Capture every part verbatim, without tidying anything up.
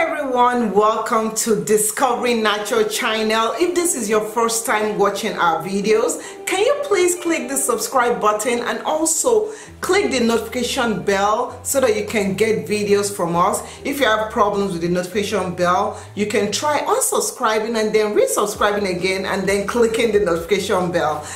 everyone, welcome to Discovering Natural channel. If this is your first time watching our videos, can you please click the subscribe button and also click the notification bell so that you can get videos from us. If you have problems with the notification bell, you can try unsubscribing and then resubscribing again and then clicking the notification bell.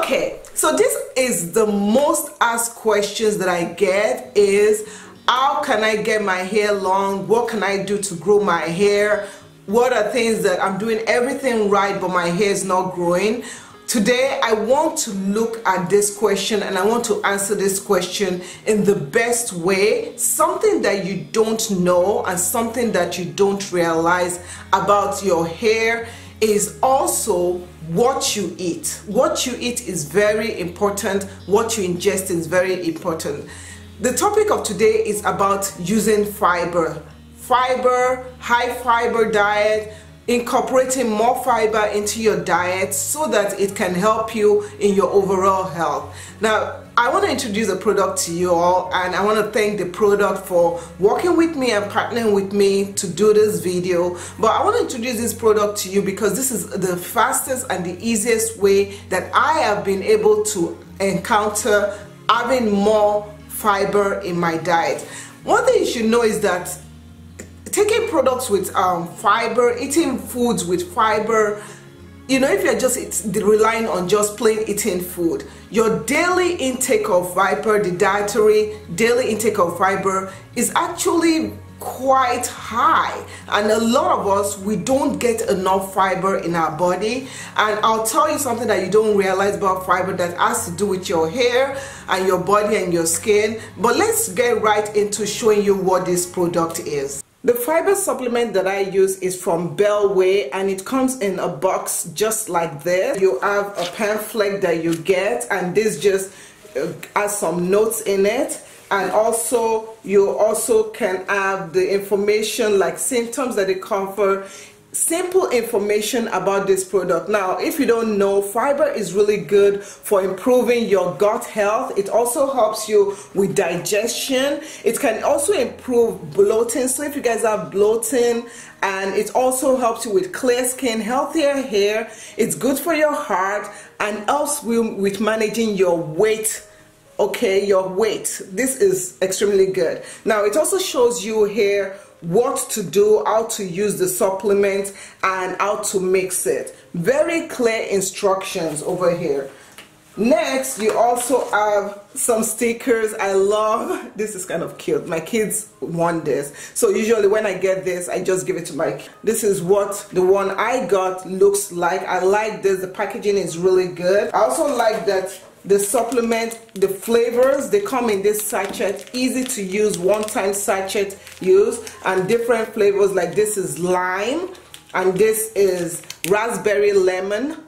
Okay, so this is the most asked questions that I get is, how can I get my hair long? What can I do to grow my hair? What are things that I'm doing everything right but my hair is not growing? Today I want to look at this question and I want to answer this question in the best way, something that you don't know and something that you don't realize about your hair is also what you eat. What you eat is very important. What you ingest is very important. The topic of today is about using fiber, fiber, high fiber diet, incorporating more fiber into your diet so that it can help you in your overall health. Now, I want to introduce a product to you all, and I want to thank the product for working with me and partnering with me to do this video. But I want to introduce this product to you because this is the fastest and the easiest way that I have been able to encounter having more fiber in my diet. One thing you should know is that taking products with um, fiber, eating foods with fiber, you know, if you're just it's relying on just plain eating food, your daily intake of fiber, the dietary daily intake of fiber is actually quite high, and a lot of us, we don't get enough fiber in our body. And I'll tell you something that you don't realize about fiber that has to do with your hair and your body and your skin, but let's get right into showing you what this product is. The fiber supplement that I use is from Bellway, and it comes in a box just like this. You have a pamphlet that you get, and this just has some notes in it. And also, you also can have the information like symptoms that they cover, simple information about this product. Now, if you don't know, fiber is really good for improving your gut health. It also helps you with digestion. It can also improve bloating. So if you guys have bloating, and it also helps you with clear skin, healthier hair. It's good for your heart and helps you with managing your weight. Okay, your weight. This is extremely good. Now, it also shows you here what to do, how to use the supplement, and how to mix it. Very clear instructions over here. Next, you also have some stickers. I love this, is kind of cute. My kids want this, so usually when I get this, I just give it to my kids. This is what the one I got looks like. I like this. The packaging is really good. I also like that the supplement, the flavors, they come in this sachet, easy to use, one-time sachet use, and different flavors. Like this is lime, and this is raspberry lemon,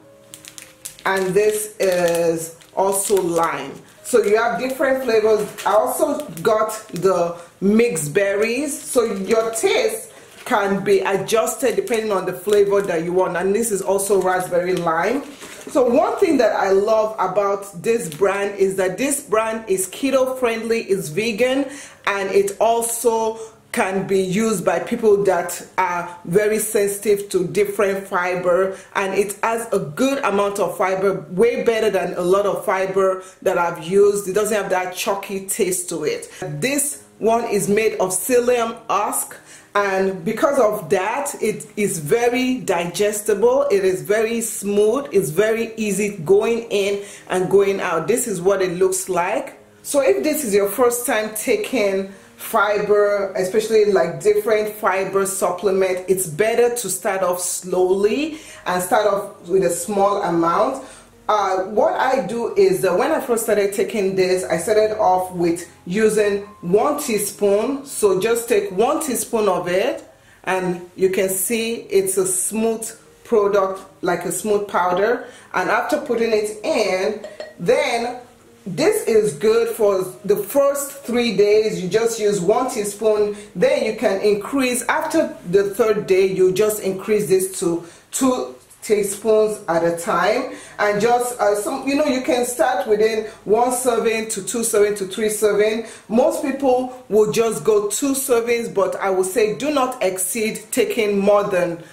and this is also lime. So you have different flavors. I also got the mixed berries, so your taste can be adjusted depending on the flavor that you want. And this is also raspberry lime. So one thing that I love about this brand is that this brand is keto friendly, is vegan, and it also can be used by people that are very sensitive to different fiber, and it has a good amount of fiber, way better than a lot of fiber that I've used. It doesn't have that chalky taste to it. This one is made of psyllium husk, and because of that, it is very digestible, it is very smooth, it's very easy going in and going out. This is what it looks like. So if this is your first time taking fiber, especially like different fiber supplement, it's better to start off slowly and start off with a small amount. Uh, what I do is that when I first started taking this, I started off with using one teaspoon. So just take one teaspoon of it, and you can see it's a smooth product, like a smooth powder. And after putting it in, then this is good for the first three days. You just use one teaspoon, then you can increase. After the third day, you just increase this to two teaspoons at a time, and just uh, some, you know, you can start within one serving to two serving to three serving. Most people will just go two servings, but I would say do not exceed taking more than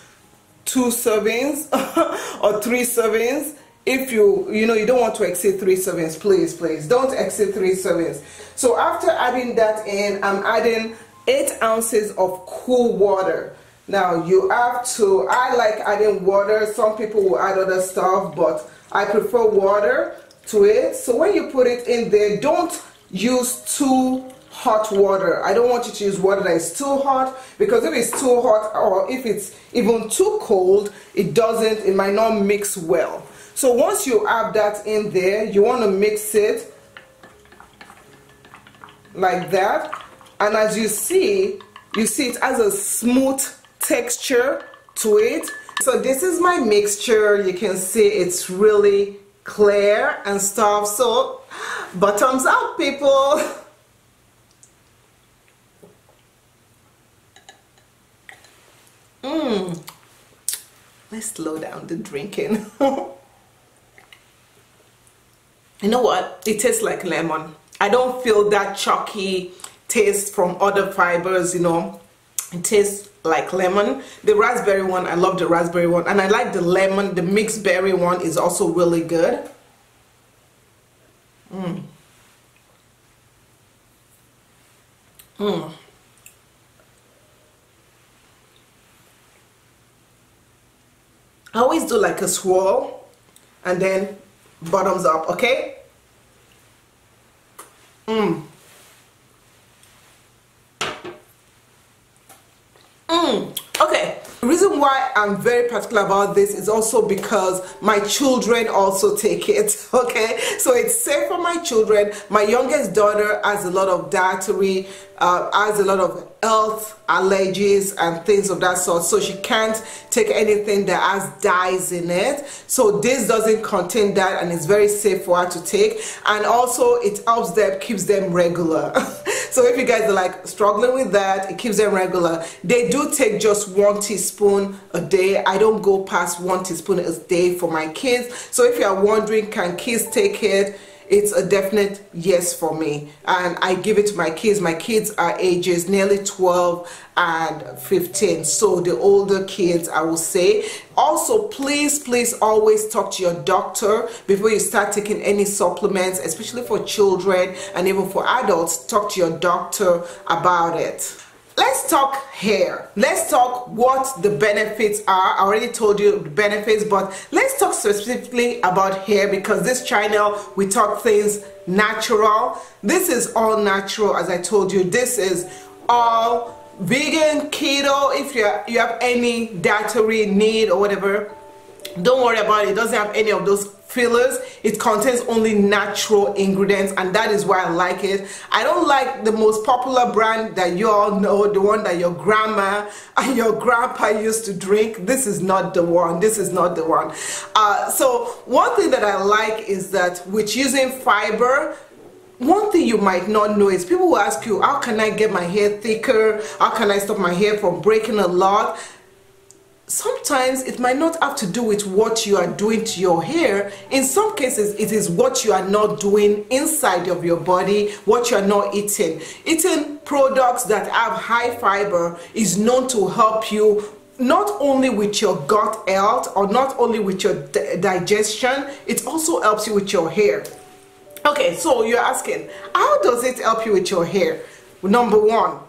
two servings or three servings. If you, you know, you don't want to exceed three servings, please, please don't exceed three servings. So after adding that in, I'm adding eight ounces of cool water. Now you have to, I like adding water. Some people will add other stuff, but I prefer water to it. So when you put it in there, don't use too hot water. I don't want you to use water that is too hot, because if it's too hot or if it's even too cold, it doesn't, it might not mix well. So once you have that in there, you want to mix it like that. And as you see, you see it has a smooth texture to it. So this is my mixture. You can see it's really clear and stuff. So bottoms up, people. Mmm. Let's slow down the drinking. You know what? It tastes like lemon. I don't feel that chalky taste from other fibers, you know. It tastes like lemon. The raspberry one, I love the raspberry one, and I like the lemon. The mixed berry one is also really good. Mmm. Mmm. I always do like a swirl and then bottoms up, okay? Mmm. Mmm. Okay. The reason why I'm very particular about this is also because my children also take it, okay? So it's safe for my children. My youngest daughter has a lot of dietary, uh, has a lot of health allergies and things of that sort, so she can't take anything that has dyes in it. So this doesn't contain that, and it's very safe for her to take, and also it helps them, keeps them regular. So if you guys are like struggling with that, it keeps them regular. They do take just one teaspoon a day. I don't go past one teaspoon a day for my kids. So if you are wondering, can kids take it, it's a definite yes for me, and I give it to my kids. My kids are ages nearly twelve and fifteen, so the older kids, I will say. Also, please, please always talk to your doctor before you start taking any supplements, especially for children and even for adults. Talk to your doctor about it. Let's talk hair. Let's talk what the benefits are. I already told you the benefits, but let's talk specifically about hair, because this channel, we talk things natural. This is all natural, as I told you. This is all vegan, keto. If you you have any dietary need or whatever, don't worry about it. It doesn't have any of those fillers. It contains only natural ingredients, and that is why I like it. I don't like the most popular brand that you all know, the one that your grandma and your grandpa used to drink. This is not the one. This is not the one. Uh, so one thing that I like is that with using fiber, one thing you might not know is people will ask you, how can I get my hair thicker? How can I stop my hair from breaking a lot? Sometimes it might not have to do with what you are doing to your hair. In some cases, it is what you are not doing inside of your body, what you are not eating. Eating products that have high fiber is known to help you not only with your gut health or not only with your di- digestion, it also helps you with your hair. Okay, so you're asking, how does it help you with your hair? Number one,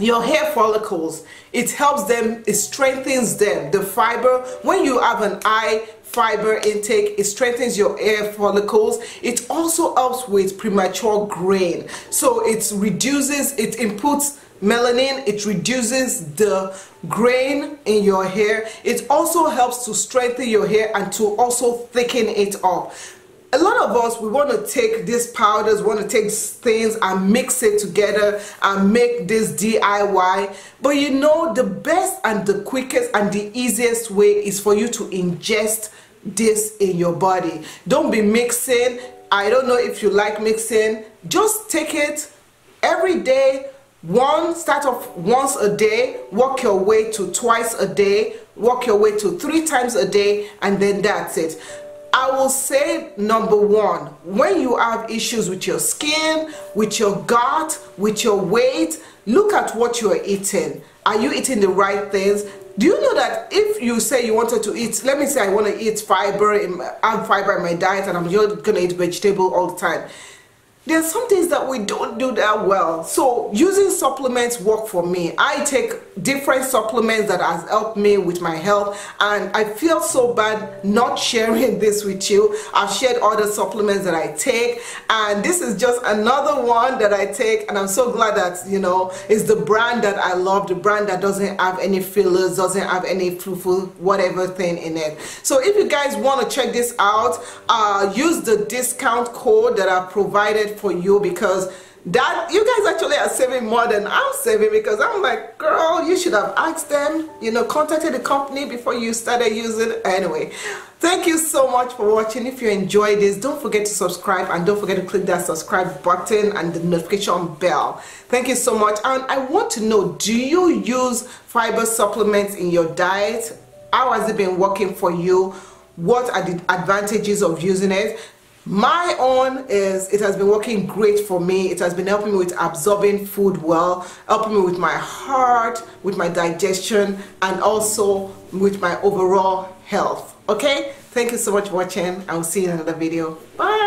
your hair follicles, it helps them, it strengthens them. The fiber, when you have an high fiber intake, it strengthens your hair follicles. It also helps with premature graying. So it reduces, it inputs melanin, it reduces the grain in your hair. It also helps to strengthen your hair and to also thicken it up. A lot of us, we want to take these powders, want to take things and mix it together and make this D I Y. But you know, the best and the quickest and the easiest way is for you to ingest this in your body. Don't be mixing. I don't know if you like mixing. Just take it every day. One, start off once a day, work your way to twice a day, walk your way to three times a day, and then that's it. I will say, number one, when you have issues with your skin, with your gut, with your weight, look at what you are eating. Are you eating the right things? Do you know that if you say you wanted to eat, let me say I want to eat fiber, in my, I have fiber in my diet and I'm not going to eat vegetable all the time. There are some things that we don't do that well. So using supplements work for me. I take different supplements that has helped me with my health, and I feel so bad not sharing this with you. I've shared other supplements that I take, and this is just another one that I take, and I'm so glad that, you know, it's the brand that I love, the brand that doesn't have any fillers, doesn't have any flufu, whatever thing in it. So if you guys want to check this out, uh, use the discount code that I provided for you, because that you guys actually are saving more than I'm saving, because I'm like, girl, you should have asked them, you know, contacted the company before you started using it. Anyway, thank you so much for watching. If you enjoyed this, don't forget to subscribe, and don't forget to click that subscribe button and the notification bell. Thank you so much. And I want to know, do you use fiber supplements in your diet? How has it been working for you? What are the advantages of using it? My own is it has been working great for me. It has been helping me with absorbing food well, helping me with my heart, with my digestion, and also with my overall health. Okay, thank you so much for watching. I will see you in another video. Bye.